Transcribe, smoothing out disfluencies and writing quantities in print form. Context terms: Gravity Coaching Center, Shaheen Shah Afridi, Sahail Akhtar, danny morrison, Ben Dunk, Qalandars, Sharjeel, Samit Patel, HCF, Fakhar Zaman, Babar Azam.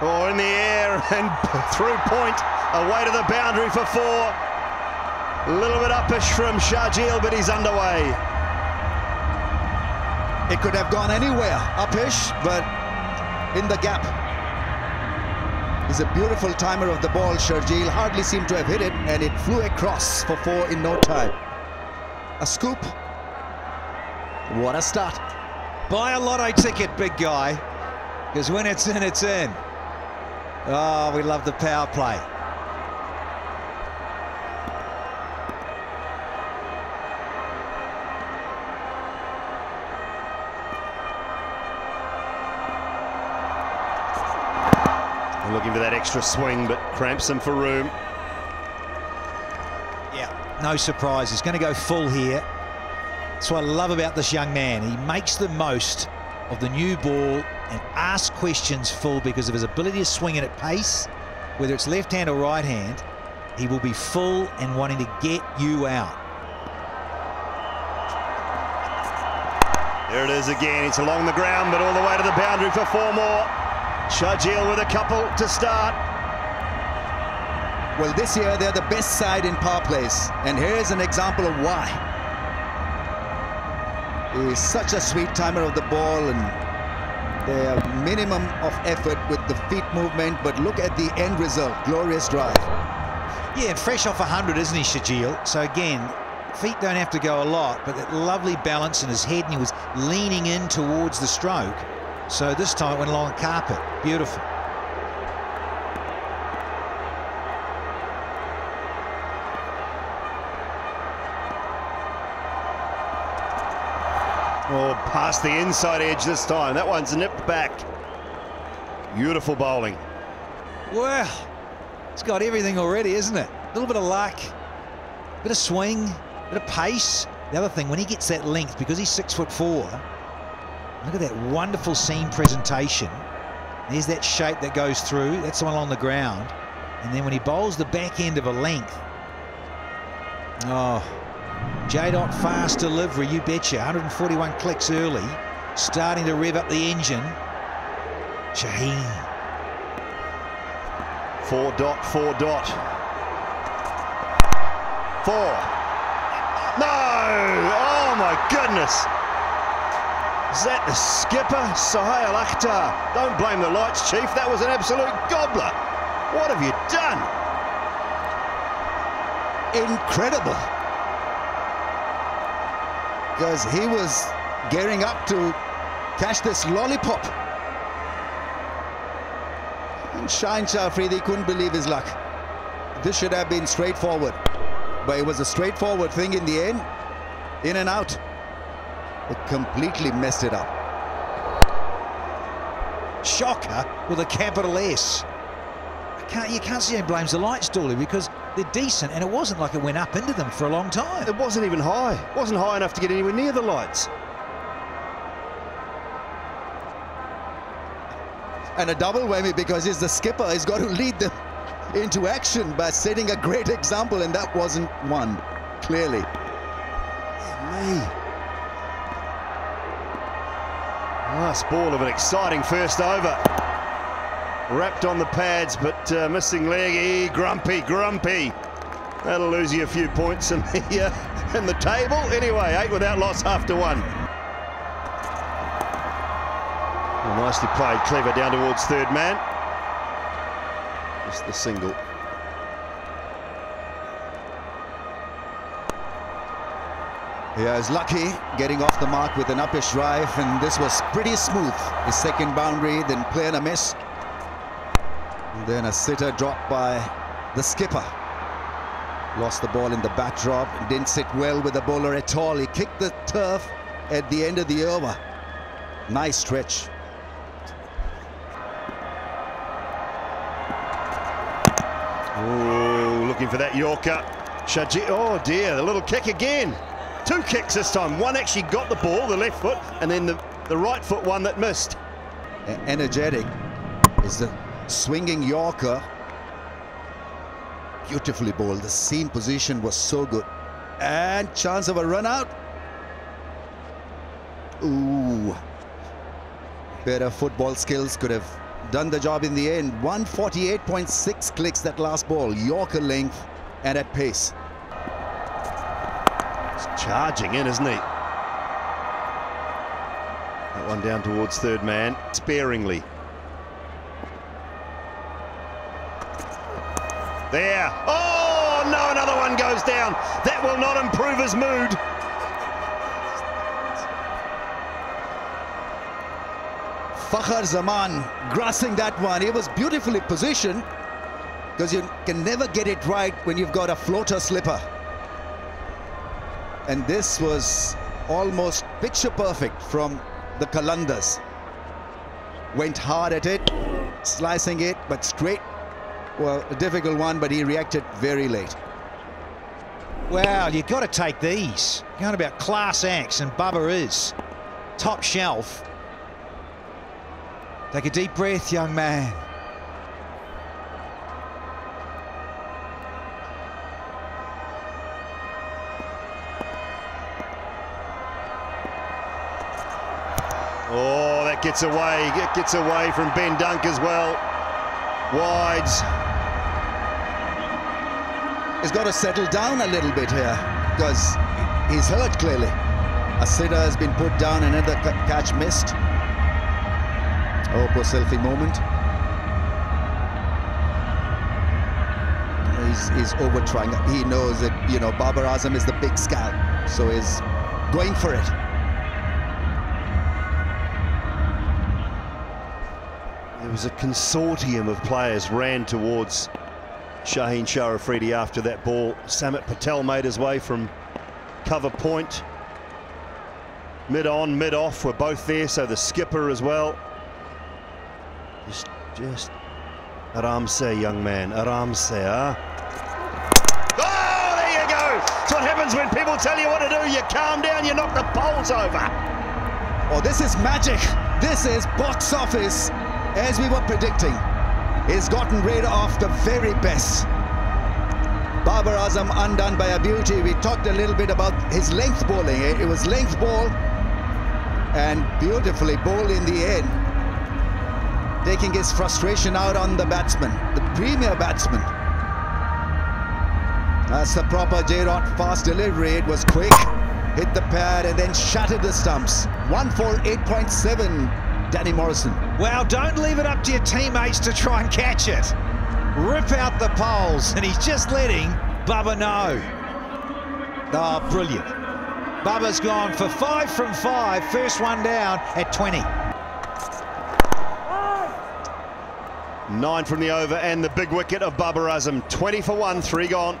Oh, in the air and through point, away to the boundary for four. A little bit uppish from Sharjeel, but he's underway. It could have gone anywhere, uppish, but in the gap. He's a beautiful timer of the ball, Sharjeel. Hardly seemed to have hit it, and it flew across for four in no time. A scoop. What a start. Buy a lotto ticket, big guy, because when it's in, it's in. Oh, we love the power play. I'm looking for that extra swing, but cramps him for room. Yeah, no surprise. He's going to go full here. That's what I love about this young man. He makes the most of the new ball and asks questions full because of his ability to swing it at pace. Whether it's left hand or right hand, he will be full and wanting to get you out. There it is again. It's along the ground, but all the way to the boundary for four more. Sharjeel with a couple to start. Well, this year they're the best side in power plays, and here's an example of why. He's such a sweet timer of the ball, and their minimum of effort with the feet movement, but look at the end result. Glorious drive. Yeah, fresh off 100, isn't he, Sharjeel? So again, feet don't have to go a lot, but that lovely balance in his head, and he was leaning in towards the stroke. So this time it went along the carpet. Beautiful. Oh, past the inside edge this time. That one's nipped back. Beautiful bowling. Well, it's got everything already, isn't it? A little bit of luck, a bit of swing, a bit of pace. The other thing, when he gets that length, because he's 6'4", look at that wonderful seam presentation. There's that shape that goes through. That's the one on the ground. And then when he bowls the back end of a length, oh. J-Dot fast delivery, you betcha. 141 clicks early, starting to rev up the engine. Shaheen. 4.4. 4. No! Oh my goodness! Is that the skipper, Sahail Akhtar? Don't blame the lights, Chief. That was an absolute gobbler. What have you done? Incredible. Because he was gearing up to catch this lollipop. And Shaheen Shah Afridi couldn't believe his luck. This should have been straightforward. But it was a straightforward thing in the end. In and out. It completely messed it up. Shocker with a capital S. You can't see who blames the lights, Dooley, because they're decent, and it wasn't like it went up into them for a long time. It wasn't even high. It wasn't high enough to get anywhere near the lights. And a double whammy, because he's the skipper. He's got to lead them into action by setting a great example, and that wasn't one, clearly. Nice ball of an exciting first over. Wrapped on the pads, but missing leg. Grumpy. That'll lose you a few points in the table. Anyway, 8 without loss after 1. Well, nicely played, clever down towards third man. Just the single. Yeah, he's lucky getting off the mark with an uppish drive, and this was pretty smooth. His second boundary, then play and a miss. Then a sitter dropped by the skipper. Lost the ball in the backdrop. Didn't sit well with the bowler at all. He kicked the turf at the end of the over. Nice stretch. Ooh, looking for that Yorker. Sharjeel. Oh dear, the little kick again. 2 kicks this time. One actually got the ball, the left foot, and then the right foot one that missed. Energetic is the swinging Yorker. Beautifully bowled. The seam position was so good. And chance of a run out. Ooh. Better football skills could have done the job in the end. 148.6 clicks that last ball. Yorker length and at pace. He's charging in, isn't he? That one down towards third man, sparingly. There. Oh, no, another one goes down. That will not improve his mood. Fakhar Zaman grasping that one. It was beautifully positioned, because you can never get it right when you've got a floater slipper. And this was almost picture perfect from the Qalandars. Went hard at it, slicing it, but straight. Well, a difficult one, but he reacted very late. Well, you've got to take these. Going about class acts, and Babar is top shelf. Take a deep breath, young man. Oh, that gets away. It gets away from Ben Dunk as well. Wides. He's got to settle down a little bit here, because he's hurt clearly. A sitter has been put down, another catch missed. Oh, poor selfie moment. He's over trying. He knows that, you know, Babar Azam is the big scout, so he's going for it. There was a consortium of players ran towards Shaheen Shah Afridi after that ball. Samit Patel made his way from cover point. Mid-on, mid-off were both there, so the skipper as well. Just aram se, young man, aram se, huh? Oh, there you go. That's what happens when people tell you what to do. You calm down, you knock the poles over. Oh, this is magic. This is box office, as we were predicting. He's gotten rid of the very best. Babar Azam undone by a beauty. We talked a little bit about his length bowling. It was length ball, and beautifully bowled in the end. Taking his frustration out on the batsman, the premier batsman. That's the proper J-Rod fast delivery. It was quick, hit the pad, and then shattered the stumps. 148.7, Danny Morrison. Well, don't leave it up to your teammates to try and catch it. Rip out the poles, and he's just letting Babar know. Ah, oh, brilliant. Babar's gone for 5 from 5, first one down at 20. 9 from the over, and the big wicket of Babar Azam. 20 for 1, 3 gone.